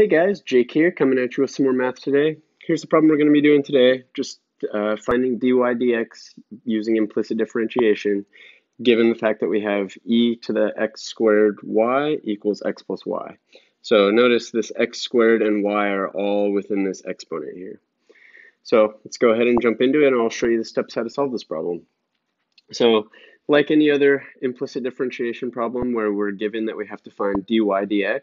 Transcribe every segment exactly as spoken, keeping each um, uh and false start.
Hey guys, Jake here, coming at you with some more math today. Here's the problem we're going to be doing today, just uh, finding dy dx using implicit differentiation, given the fact that we have e to the x squared y equals x plus y. So notice this x squared and y are all within this exponent here. So let's go ahead and jump into it, and I'll show you the steps how to solve this problem. So like any other implicit differentiation problem where we're given that we have to find dy dx,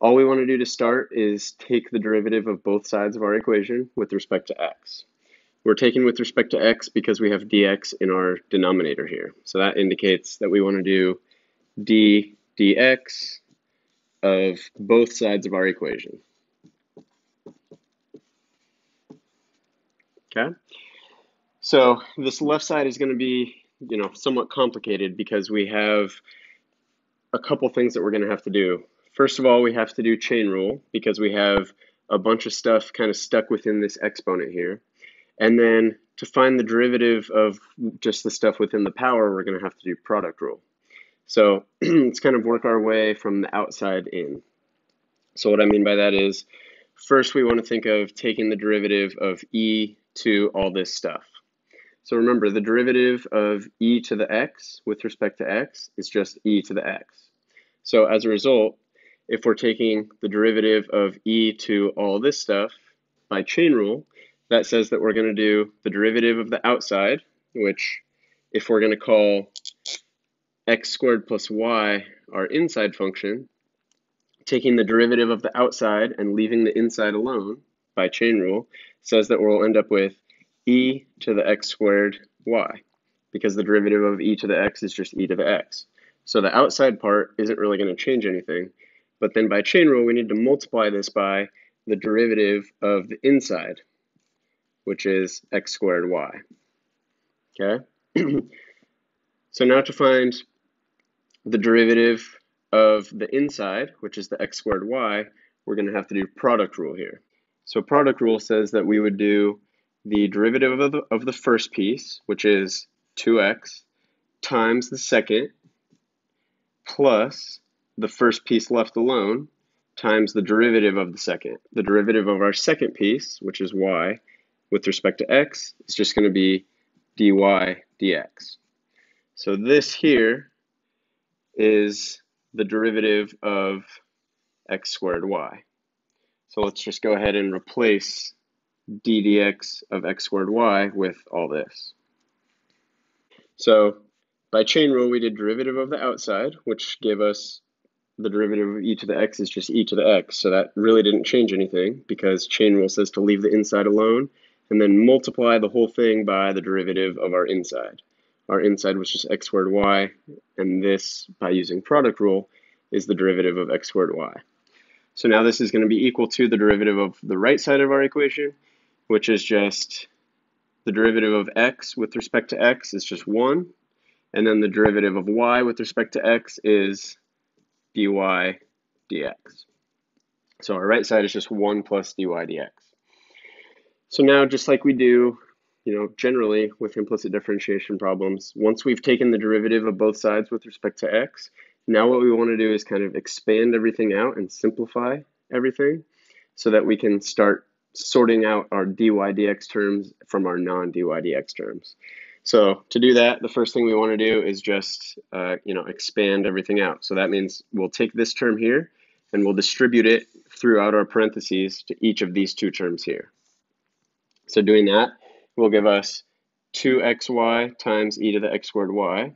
all we want to do to start is take the derivative of both sides of our equation with respect to x. We're taking with respect to x because we have dx in our denominator here. So that indicates that we want to do d dx of both sides of our equation. Okay? So this left side is going to be, you know, somewhat complicated because we have a couple things that we're going to have to do. First of all, we have to do chain rule because we have a bunch of stuff kind of stuck within this exponent here. And then to find the derivative of just the stuff within the power, we're going to have to do product rule. So let's kind of work our way from the outside in. So what I mean by that is, first we want to think of taking the derivative of e to all this stuff. So remember, the derivative of e to the x with respect to x is just e to the x. So as a result, if we're taking the derivative of e to all this stuff by chain rule, that says that we're going to do the derivative of the outside, which if we're going to call x squared plus y our inside function, taking the derivative of the outside and leaving the inside alone by chain rule says that we'll end up with e to the x squared y, because the derivative of e to the x is just e to the x. So the outside part isn't really going to change anything. But then by chain rule, we need to multiply this by the derivative of the inside, which is x squared y. Okay? So now to find the derivative of the inside, which is the x squared y, we're going to have to do product rule here. So product rule says that we would do the derivative of the, of the first piece, which is two x, times the second, plus the first piece left alone times the derivative of the second. The derivative of our second piece, which is y, with respect to x, is just going to be dy dx. So this here is the derivative of x squared y. So let's just go ahead and replace d dx of x squared y with all this. So by chain rule, we did derivative of the outside, which gave us the derivative of e to the x is just e to the x, so that really didn't change anything because chain rule says to leave the inside alone and then multiply the whole thing by the derivative of our inside. Our inside was just x squared y, and this, by using product rule, is the derivative of x squared y. So now this is going to be equal to the derivative of the right side of our equation, which is just the derivative of x with respect to x is just one, and then the derivative of y with respect to x is dy dx. So our right side is just one plus dy dx. So now, just like we do, you know, generally with implicit differentiation problems, once we've taken the derivative of both sides with respect to x, now what we want to do is kind of expand everything out and simplify everything so that we can start sorting out our dy dx terms from our non-dy dx terms. So to do that, the first thing we want to do is just, uh, you know, expand everything out. So that means we'll take this term here and we'll distribute it throughout our parentheses to each of these two terms here. So doing that will give us two x y times e to the x squared y.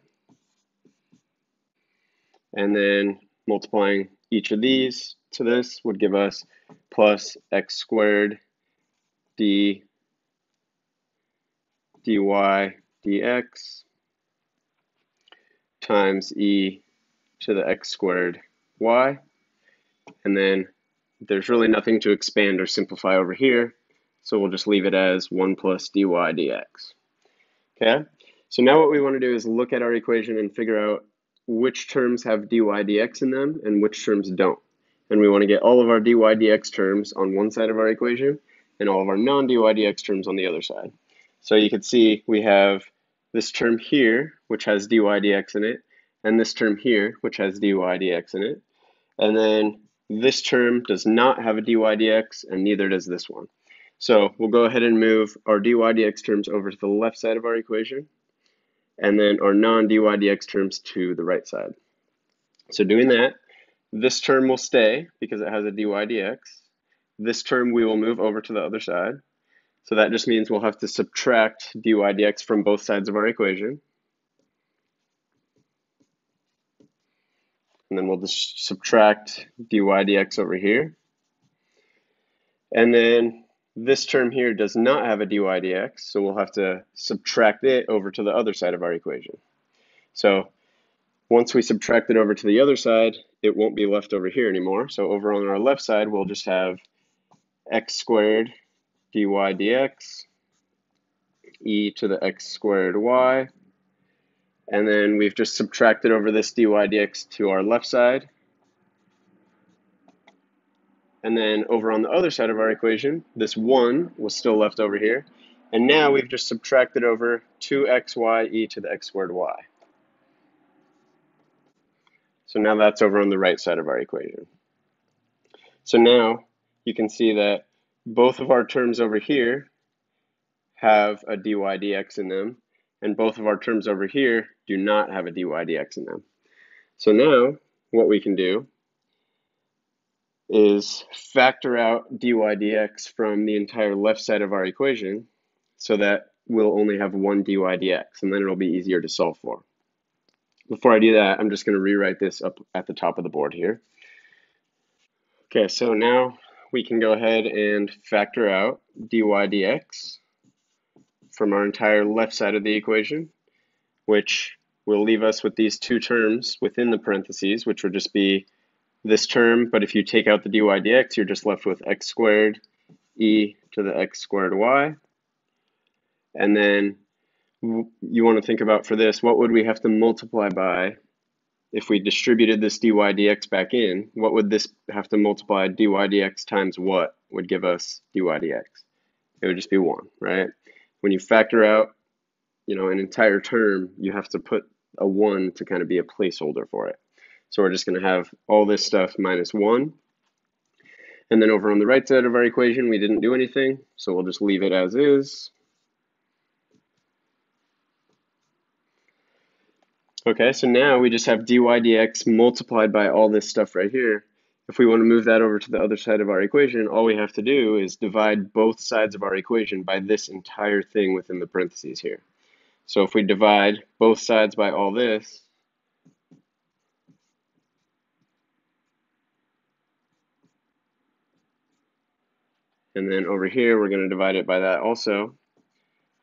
And then multiplying each of these to this would give us plus x squared d dy dx times e to the x squared y, and then there's really nothing to expand or simplify over here, so we'll just leave it as one plus dy dx. Okay, so now what we want to do is look at our equation and figure out which terms have dy dx in them and which terms don't, and we want to get all of our dy dx terms on one side of our equation and all of our non-dy dx terms on the other side. So you can see we have this term here, which has dy dx in it, and this term here, which has dy dx in it. And then This term does not have a dy dx, and neither does this one. So we'll go ahead and move our dy dx terms over to the left side of our equation, and then our non-dy dx terms to the right side. So doing that, this term will stay because it has a dy dx. This term we will move over to the other side. So that just means we'll have to subtract dy dx from both sides of our equation. And then we'll just subtract dy dx over here. And then this term here does not have a dy dx, so we'll have to subtract it over to the other side of our equation. So once we subtract it over to the other side, it won't be left over here anymore. So over on our left side, we'll just have x squared dy dx, e to the x squared y. And then we've just subtracted over this dy dx to our left side. And then over on the other side of our equation, this one was still left over here. And now we've just subtracted over two x y e to the x squared y. So now that's over on the right side of our equation. So now you can see that both of our terms over here have a dy dx in them, and both of our terms over here do not have a dy dx in them. So now what we can do is factor out dy dx from the entire left side of our equation so that we'll only have one dy dx, and then it'll be easier to solve for. Before I do that, I'm just going to rewrite this up at the top of the board here. Okay, so now we can go ahead and factor out dy dx from our entire left side of the equation, which will leave us with these two terms within the parentheses, which would just be this term, but if you take out the dy dx, you're just left with x squared e to the x squared y. And then you want to think about for this, what would we have to multiply by if we distributed this dy dx back in? What would this have to multiply dy dx times what would give us dy dx? It would just be one, right? When you factor out, you know, an entire term, you have to put a one to kind of be a placeholder for it. So we're just going to have all this stuff minus one. And then over on the right side of our equation, we didn't do anything, so we'll just leave it as is. Okay, so now we just have dy dx multiplied by all this stuff right here. If we want to move that over to the other side of our equation, all we have to do is divide both sides of our equation by this entire thing within the parentheses here. So if we divide both sides by all this, and then over here, we're going to divide it by that also,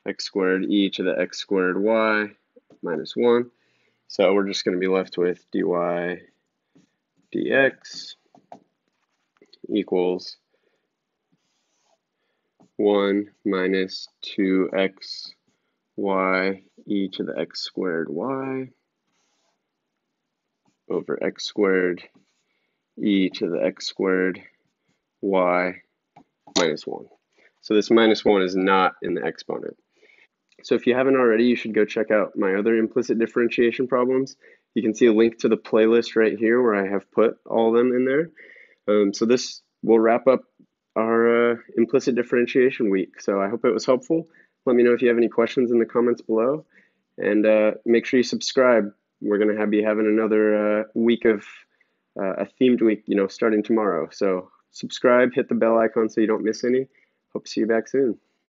x squared e to the x squared y minus one. So we're just going to be left with dy dx equals one minus two x y e to the x squared y over x squared e to the x squared y minus one. So this minus one is not in the exponent. So if you haven't already, you should go check out my other implicit differentiation problems. You can see a link to the playlist right here where I have put all of them in there. Um, so this will wrap up our uh, implicit differentiation week. So I hope it was helpful. Let me know if you have any questions in the comments below. And uh, make sure you subscribe. We're going to have, be having another uh, week of uh, a themed week, you know, starting tomorrow. So subscribe, hit the bell icon so you don't miss any. Hope to see you back soon.